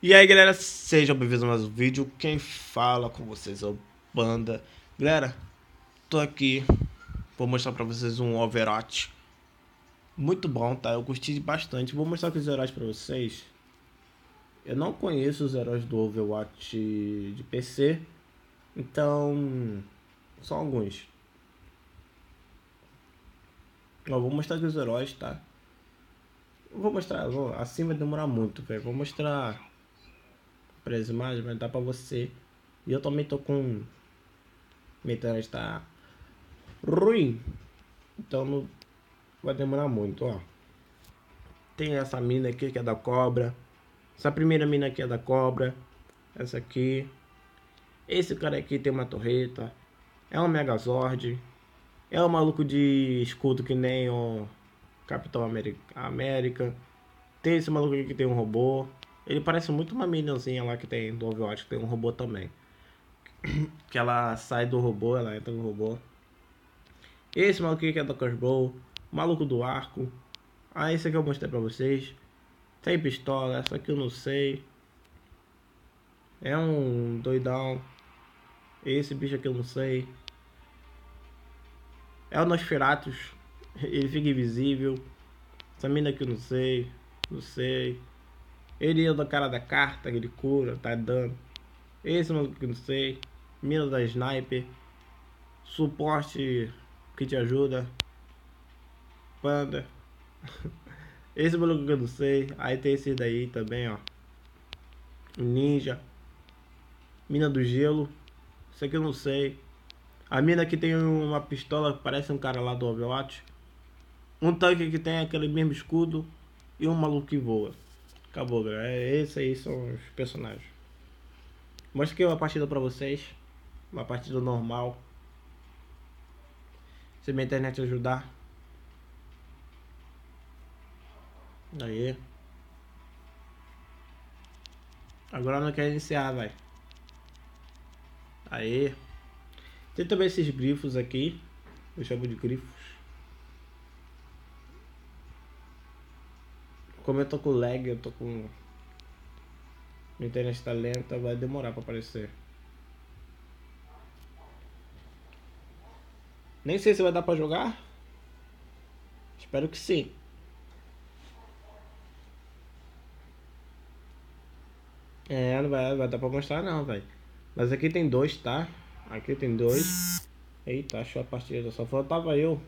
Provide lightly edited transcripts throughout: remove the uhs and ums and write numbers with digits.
E aí galera, sejam bem-vindos a mais um vídeo. Quem fala com vocês é o Panda. Galera, tô aqui, vou mostrar pra vocês um Overwatch muito bom, tá? Eu gostei bastante, vou mostrar aqui os heróis pra vocês. Eu não conheço os heróis do Overwatch de PC, então só alguns. Eu vou mostrar aqui os heróis, tá? Eu vou mostrar, assim vai demorar muito, velho. Vou mostrar as imagens, vai dar pra você. E eu também tô com... minha internet tá ruim, então não vai demorar muito, ó. Tem essa mina aqui que é da cobra. Essa primeira mina aqui é da cobra. Essa aqui. Esse cara aqui tem uma torreta. É um megazord. É um maluco de escudo que nem o Capitão América. Tem esse maluco aqui que tem um robô. Ele parece muito uma meninazinha lá que tem do Overwatch, que tem um robô também. Que ela sai do robô, ela entra no robô. Esse maluco aqui que é do Cosball, maluco do arco. Ah, esse aqui eu mostrei pra vocês. Tem pistola, essa aqui eu não sei. É um doidão. Esse bicho aqui eu não sei. É o Nosferatus, ele fica invisível. Essa mina aqui eu não sei, não sei. Ele é do cara da carta, ele cura, tá dando. Esse maluco que não sei. Mina da sniper. Suporte que te ajuda. Panda. Esse maluco que eu não sei. Aí tem esse daí também, ó. Ninja. Mina do gelo. Isso aqui eu não sei. A mina que tem uma pistola que parece um cara lá do Overwatch. Um tanque que tem aquele mesmo escudo. E um maluco que voa. Acabou, galera. Esses aí são os personagens. Mostra aqui uma partida pra vocês. Uma partida normal. Se minha internet ajudar. Aí. Agora não quer iniciar, vai. Aí. Tem também esses grifos aqui. Eu chamo de grifos. Como eu tô com lag, eu tô com... minha internet tá lenta, vai demorar pra aparecer. Nem sei se vai dar pra jogar. Espero que sim. É, não vai dar pra mostrar não, velho. Mas aqui tem dois, tá? Aqui tem dois. Eita, achou a partida, só faltava eu.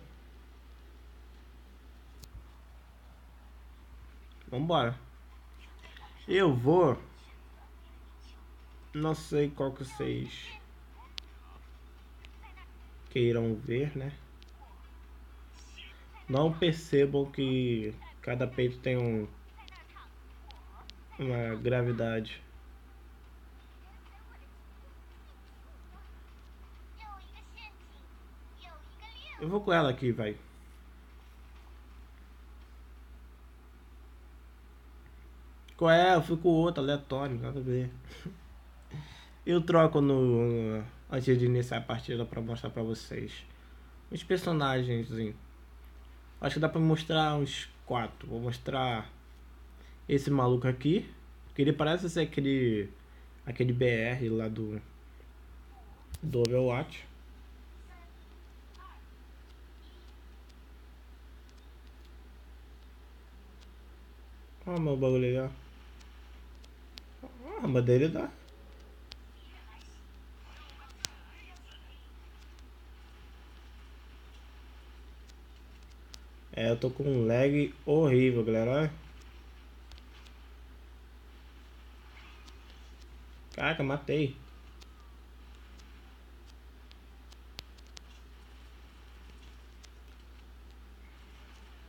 Vambora. Eu vou... não sei qual que vocês queiram ver, né? Não percebam que cada peito tem uma gravidade. Eu vou com ela aqui, vai. Qual é? Eu fico outro, aleatório, nada a ver. Eu troco no antes de iniciar a partida pra mostrar pra vocês os personagens. Acho que dá pra mostrar uns 4. Vou mostrar esse maluco aqui, que ele parece ser aquele BR lá do Overwatch. Olha o meu bagulho aí, ó. A arma dele dá. É, eu tô com um lag horrível, galera. Caraca, matei.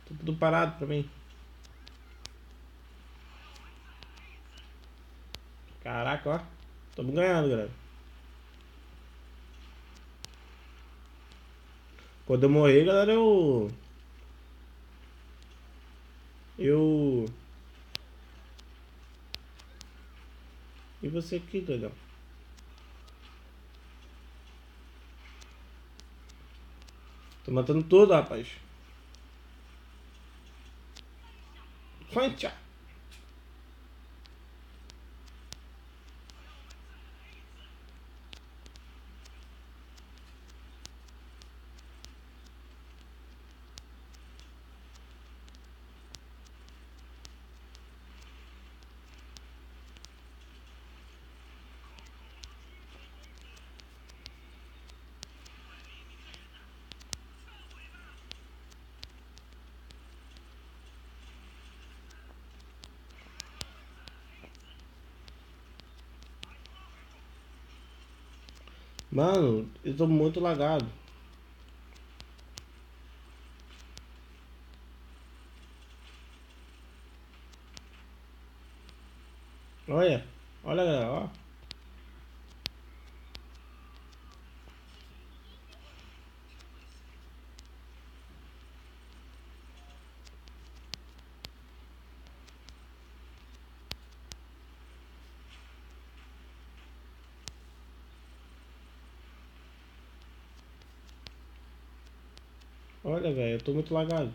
Tô tudo parado pra mim. Caraca, ó. Tô ganhando, galera. Quando eu morrer, galera, eu... E você aqui, doidão? Tô matando tudo, rapaz. Fancha. Mano, eu tô muito lagado. Olha, olha, galera, ó. Olha, velho, eu tô muito lagado.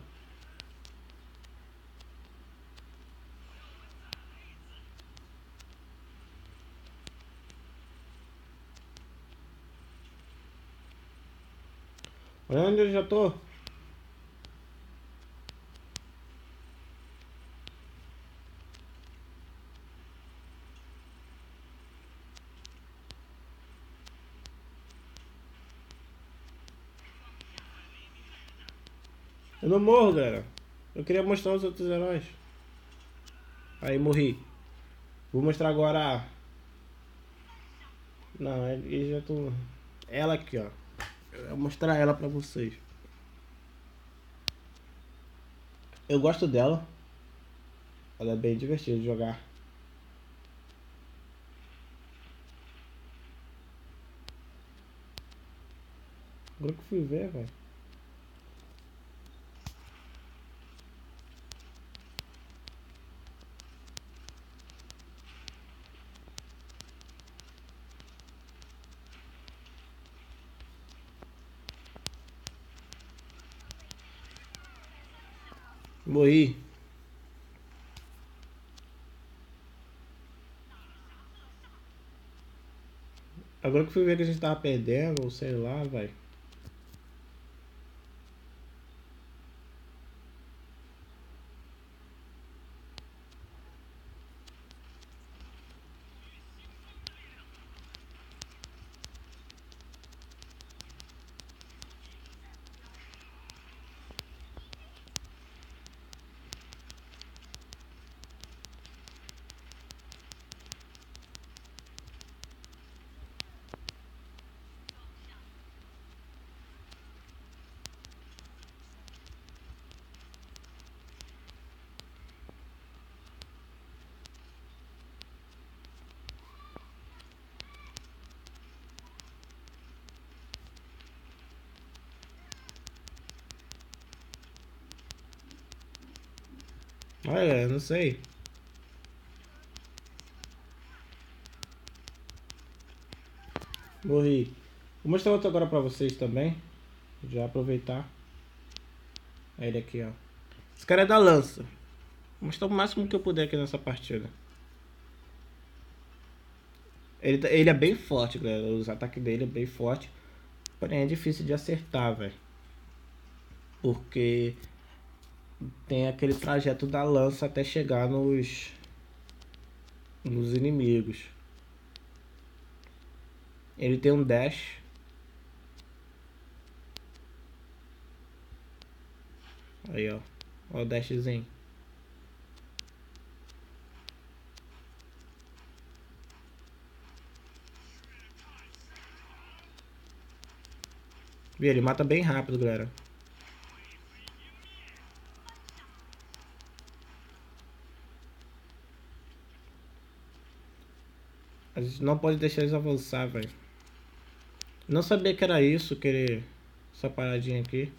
Olha onde eu já tô. Eu não morro, galera. Eu queria mostrar os outros heróis. Aí, morri. Vou mostrar agora. Não, eu já tô... Ela aqui, ó. Eu vou mostrar ela pra vocês. Eu gosto dela. Ela é bem divertida de jogar. Agora que eu fui ver, velho. Morri. Agora que eu fui ver que a gente tava perdendo, ou sei lá, vai. Olha, eu não sei. Morri. Vou mostrar outro agora pra vocês também. Já aproveitar. Ele aqui, ó. Esse cara é da lança. Vou mostrar o máximo que eu puder aqui nessa partida. Ele é bem forte, galera. Os ataques dele é bem forte. Porém, é difícil de acertar, velho. Porque... tem aquele trajeto da lança até chegar nos inimigos. Ele tem um dash. Aí, ó. Ó o dashzinho. E ele mata bem rápido, galera. A gente não pode deixar eles avançar, velho. Não sabia que era isso, essa paradinha aqui.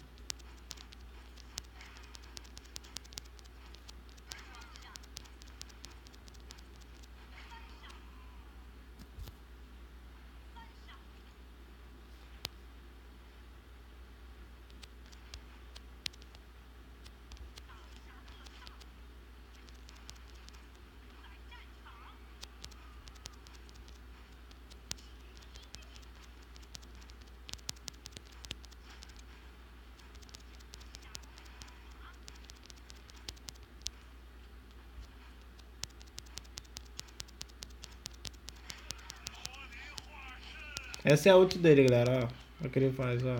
Essa é a ult dele, galera, ó. Olha o que ele faz, ó.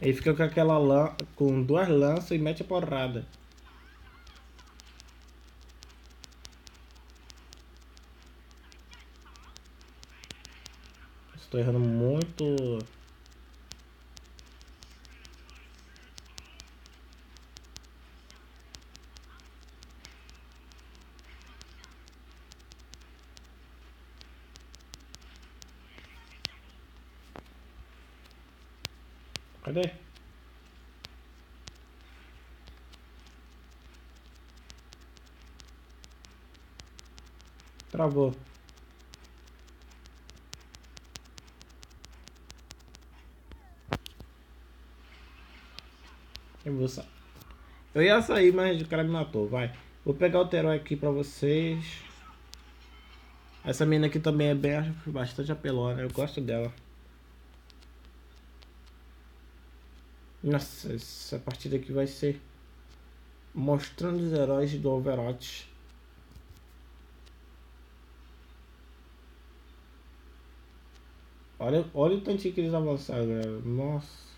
Ele fica com duas lanças e mete a porrada. Tô errando muito. Cadê? Travou. Eu vou sair. Eu ia sair, mas o cara me matou. Vai. Vou pegar o Terói aqui pra vocês. Essa menina aqui também é bastante apelona. Eu gosto dela. Nossa, essa partida aqui vai ser mostrando os heróis do Overwatch. Olha o tantinho que eles avançaram, galera. Nossa.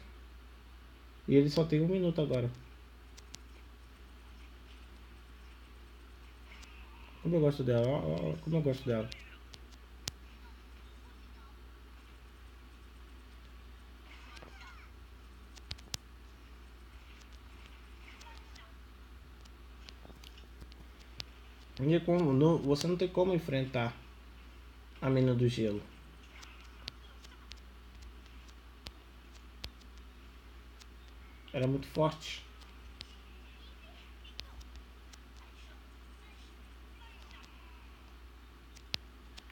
E ele só tem 1 minuto agora. Como eu gosto dela, ó, como eu gosto dela. Você não tem como enfrentar a mina do gelo. Era muito forte.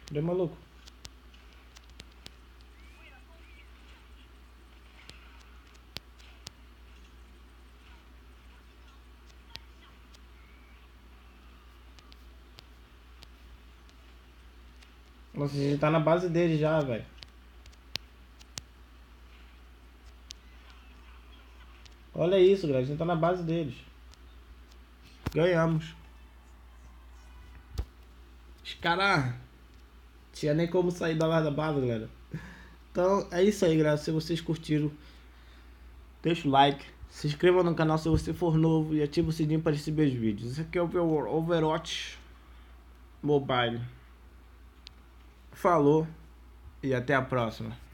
Cadê o maluco? Nossa, ele tá na base dele já, velho. Olha isso, galera. A gente tá na base deles. Ganhamos. Os caras... Tinha nem como sair da base, galera. Então, é isso aí, galera. Se vocês curtiram, deixa o like. Se inscreva no canal se você for novo. E ativa o sininho para receber os vídeos. Esse aqui é o Overwatch Mobile. Falou e até a próxima.